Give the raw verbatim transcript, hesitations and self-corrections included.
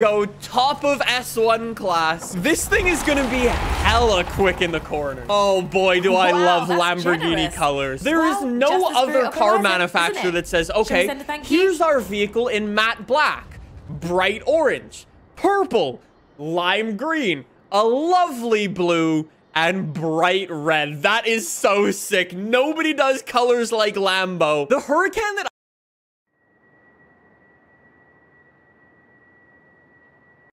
go top of S one class. This thing is gonna be hella quick in the corner. Oh boy, do I wow, love Lamborghini generous. colors. There well, is no other car manufacturer that says, okay, here's our vehicle in matte black, bright orange, purple, lime green, a lovely blue, and bright red. That is so sick. Nobody does colors like Lambo. The Huracan that